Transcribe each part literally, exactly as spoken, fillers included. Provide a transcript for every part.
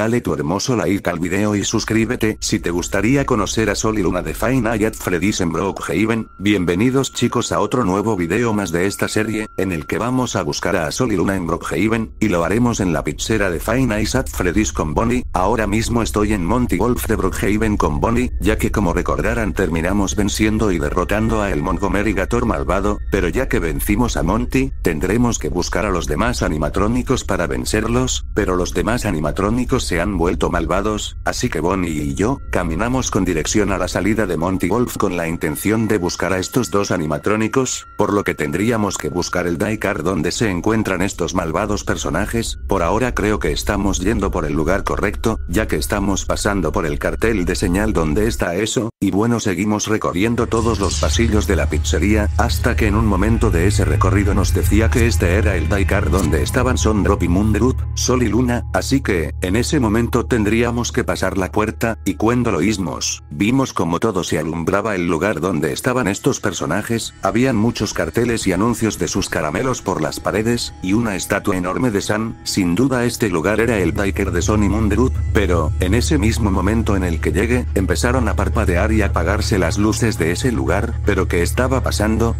dale tu hermoso like al video y suscríbete si te gustaría conocer a Sol y Luna de Five Nights at Freddy's en Brookhaven. Bienvenidos chicos a otro nuevo video más de esta serie, en el que vamos a buscar a Sol y Luna en Brookhaven, y lo haremos en la pizzera de Five Nights at Freddy's con Bonnie. Ahora mismo estoy en Monty Golf de Brookhaven con Bonnie, ya que como recordarán terminamos venciendo y derrotando a el Montgomery Gator malvado, pero ya que vencimos a Monty, tendremos que buscar a los demás animatrónicos para vencerlos, pero los demás animatrónicos se han vuelto malvados, así que Bonnie y yo, caminamos con dirección a la salida de Monty Golf con la intención de buscar a estos dos animatrónicos, por lo que tendríamos que buscar el Daycare donde se encuentran estos malvados personajes. Por ahora creo que estamos yendo por el lugar correcto, ya que estamos pasando por el cartel de señal donde está eso, y bueno seguimos recorriendo todos los pasillos de la pizzería, hasta que en un momento de ese recorrido nos decía que este era el Daycare donde estaban Sundrop y Moondrop, Sol y Luna, así que, en ese momento tendríamos que pasar la puerta, y cuando lo hicimos, vimos como todo se alumbraba el lugar donde estaban estos personajes, habían muchos carteles y anuncios de sus caramelos por las paredes, y una estatua enorme de Sam. Sin duda este lugar era el Daycare de Son y Moondrop, pero, en ese mismo momento en el que llegué, empezaron a parpadear y apagarse las luces de ese lugar, pero ¿qué estaba pasando?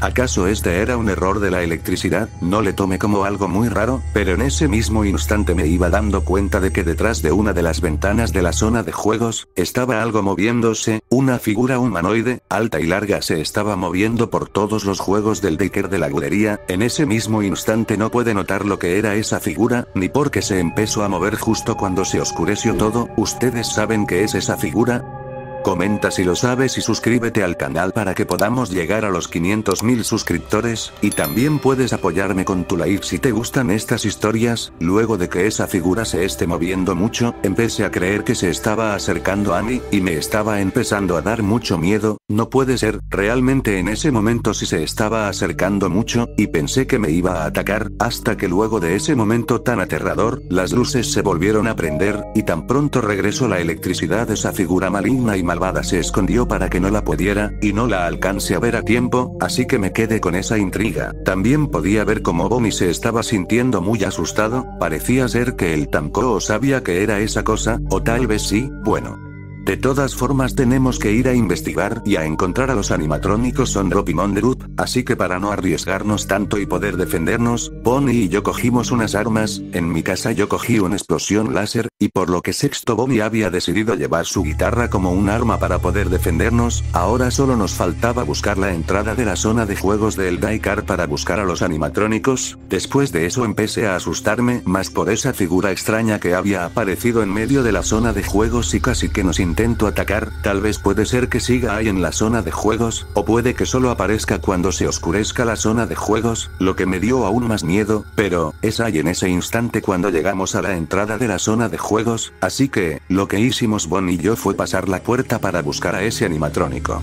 ¿Acaso este era un error de la electricidad? No le tomé como algo muy raro, pero en ese mismo instante me iba dando cuenta de que detrás de una de las ventanas de la zona de juegos, estaba algo moviéndose, una figura humanoide, alta y larga se estaba moviendo por todos los juegos del Daycare de la guardería. En ese mismo instante no pude notar lo que era esa figura, ni porque se empezó a mover justo cuando se oscureció todo. ¿Ustedes saben qué es esa figura? Comenta si lo sabes y suscríbete al canal para que podamos llegar a los quinientos mil suscriptores, y también puedes apoyarme con tu like si te gustan estas historias. Luego de que esa figura se esté moviendo mucho, empecé a creer que se estaba acercando a mí, y me estaba empezando a dar mucho miedo. No puede ser, realmente en ese momento sí se estaba acercando mucho, y pensé que me iba a atacar, hasta que luego de ese momento tan aterrador, las luces se volvieron a prender, y tan pronto regresó la electricidad esa figura maligna y maligna malvada se escondió para que no la pudiera, y no la alcancé a ver a tiempo, así que me quedé con esa intriga. También podía ver como Bonnie se estaba sintiendo muy asustado, parecía ser que el Tanko sabía que era esa cosa, o tal vez sí, bueno. De todas formas tenemos que ir a investigar y a encontrar a los animatrónicos Sundrop y Moondrop, así que para no arriesgarnos tanto y poder defendernos, Bonnie y yo cogimos unas armas, en mi casa yo cogí una explosión láser, y por lo que sexto Bonnie había decidido llevar su guitarra como un arma para poder defendernos. Ahora solo nos faltaba buscar la entrada de la zona de juegos del Daycare para buscar a los animatrónicos. Después de eso empecé a asustarme más por esa figura extraña que había aparecido en medio de la zona de juegos y casi que nos intentó atacar. Tal vez puede ser que siga ahí en la zona de juegos, o puede que solo aparezca cuando se oscurezca la zona de juegos, lo que me dio aún más miedo, pero, es ahí en ese instante cuando llegamos a la entrada de la zona de juegos, así que, lo que hicimos Bonnie y yo fue pasar la puerta para buscar a ese animatrónico.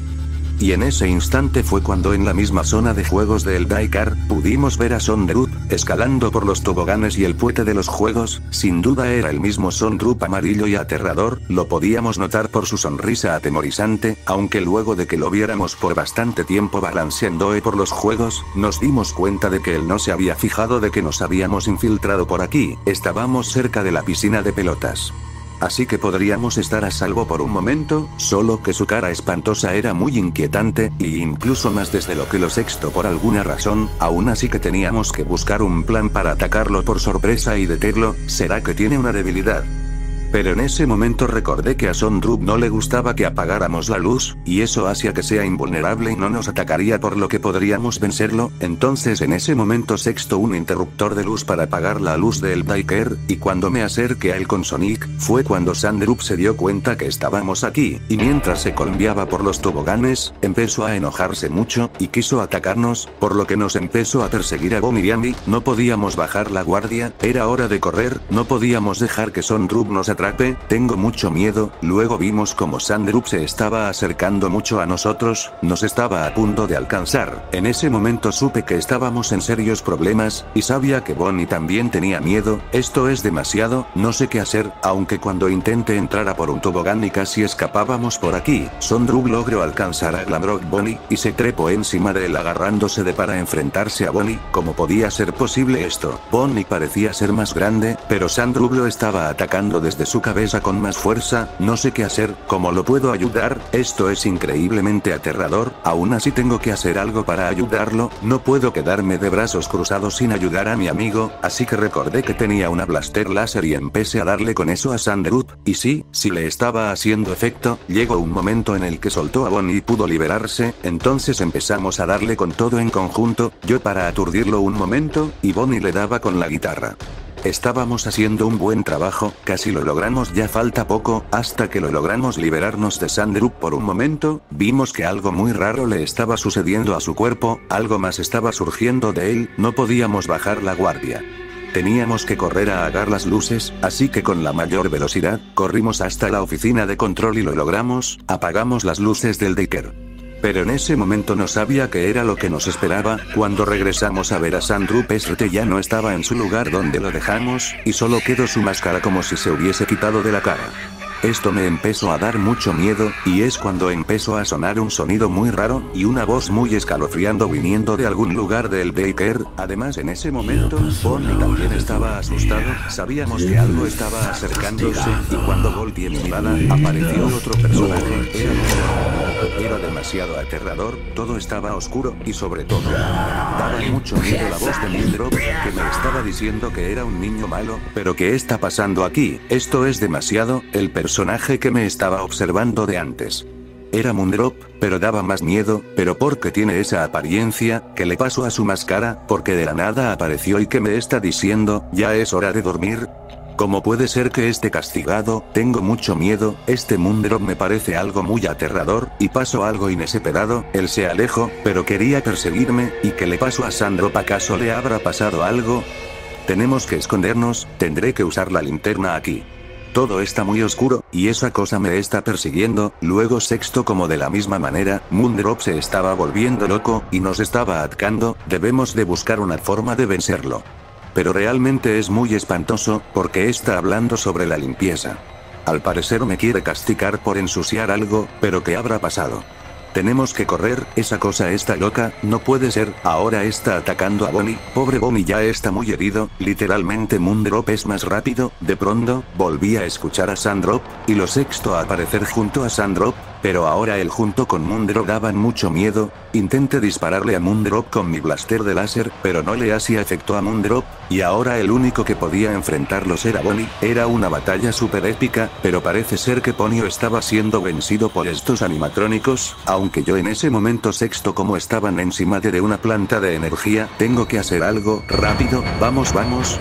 Y en ese instante fue cuando en la misma zona de juegos del Daycare, pudimos ver a Sundrop, escalando por los toboganes y el puente de los juegos. Sin duda era el mismo Sundrop amarillo y aterrador, lo podíamos notar por su sonrisa atemorizante, aunque luego de que lo viéramos por bastante tiempo balanceando por los juegos, nos dimos cuenta de que él no se había fijado de que nos habíamos infiltrado por aquí, estábamos cerca de la piscina de pelotas. Así que podríamos estar a salvo por un momento, solo que su cara espantosa era muy inquietante, y incluso más desde lo que lo sexto por alguna razón. Aún así que teníamos que buscar un plan para atacarlo por sorpresa y detenerlo. ¿Será que tiene una debilidad? Pero en ese momento recordé que a Sundrop no le gustaba que apagáramos la luz, y eso hacía que sea invulnerable y no nos atacaría por lo que podríamos vencerlo. Entonces en ese momento sexto un interruptor de luz para apagar la luz del Daycare, y cuando me acerqué a él con Sonic, fue cuando Sundrop se dio cuenta que estábamos aquí, y mientras se columpiaba por los toboganes, empezó a enojarse mucho, y quiso atacarnos, por lo que nos empezó a perseguir a Bonnie y a mí. No podíamos bajar la guardia, era hora de correr, no podíamos dejar que Sundrop nos atacara. atrape, tengo mucho miedo. Luego vimos como Sundrop se estaba acercando mucho a nosotros, nos estaba a punto de alcanzar. En ese momento supe que estábamos en serios problemas, y sabía que Bonnie también tenía miedo. Esto es demasiado, no sé qué hacer, aunque cuando intenté entrar a por un tobogán y casi escapábamos por aquí, Sundrop logró alcanzar a Glamrock Bonnie, y se trepó encima de él agarrándose de para enfrentarse a Bonnie. ¿Cómo podía ser posible esto? Bonnie parecía ser más grande, pero Sundrop lo estaba atacando desde su cabeza con más fuerza. No sé qué hacer, ¿cómo lo puedo ayudar? Esto es increíblemente aterrador, aún así tengo que hacer algo para ayudarlo, no puedo quedarme de brazos cruzados sin ayudar a mi amigo, así que recordé que tenía una blaster láser y empecé a darle con eso a Sundrop, y sí, sí le estaba haciendo efecto. Llegó un momento en el que soltó a Bonnie y pudo liberarse, entonces empezamos a darle con todo en conjunto, yo para aturdirlo un momento, y Bonnie le daba con la guitarra. Estábamos haciendo un buen trabajo, casi lo logramos, ya falta poco, hasta que lo logramos liberarnos de Sundrop. Por un momento, vimos que algo muy raro le estaba sucediendo a su cuerpo, algo más estaba surgiendo de él, no podíamos bajar la guardia. Teníamos que correr a apagar las luces, así que con la mayor velocidad, corrimos hasta la oficina de control y lo logramos, apagamos las luces del Dicker. Pero en ese momento no sabía qué era lo que nos esperaba. Cuando regresamos a ver a Sundrop, este ya no estaba en su lugar donde lo dejamos, y solo quedó su máscara como si se hubiese quitado de la cara. Esto me empezó a dar mucho miedo, y es cuando empezó a sonar un sonido muy raro, y una voz muy escalofriante viniendo de algún lugar del daycare. Además en ese momento, Bonnie también estaba asustado, sabíamos que algo estaba acercándose, y cuando volteé mi mirada, apareció otro personaje. Era demasiado aterrador, todo estaba oscuro, y sobre todo, daba mucho miedo la voz de Moondrop, que me estaba diciendo que era un niño malo. ¿Pero qué está pasando aquí? Esto es demasiado. El personaje personaje que me estaba observando de antes era Moondrop, pero daba más miedo. Pero ¿por qué tiene esa apariencia? ¿Qué le pasó a su máscara? Porque de la nada apareció y que me está diciendo, ya es hora de dormir. ¿Cómo puede ser que esté castigado? Tengo mucho miedo, este Moondrop me parece algo muy aterrador, y pasó algo inesperado, él se alejó, pero quería perseguirme. ¿Y qué le pasó a Sundrop? ¿Acaso le habrá pasado algo? Tenemos que escondernos, tendré que usar la linterna aquí. Todo está muy oscuro, y esa cosa me está persiguiendo. Luego sexto como de la misma manera, Moondrop se estaba volviendo loco, y nos estaba atacando, debemos de buscar una forma de vencerlo. Pero realmente es muy espantoso, porque está hablando sobre la limpieza. Al parecer me quiere castigar por ensuciar algo, pero ¿qué habrá pasado? Tenemos que correr, esa cosa está loca, no puede ser, ahora está atacando a Bonnie, pobre Bonnie ya está muy herido, literalmente Moondrop es más rápido. De pronto, volví a escuchar a Sundrop, y lo sexto a aparecer junto a Sundrop, pero ahora él junto con Moondrop daban mucho miedo. Intenté dispararle a Moondrop con mi blaster de láser, pero no le hacía efecto a Moondrop, y ahora el único que podía enfrentarlos era Bonnie. Era una batalla súper épica, pero parece ser que Ponyo estaba siendo vencido por estos animatrónicos, aunque yo en ese momento sexto como estaban encima de, de una planta de energía. Tengo que hacer algo, rápido, vamos, vamos.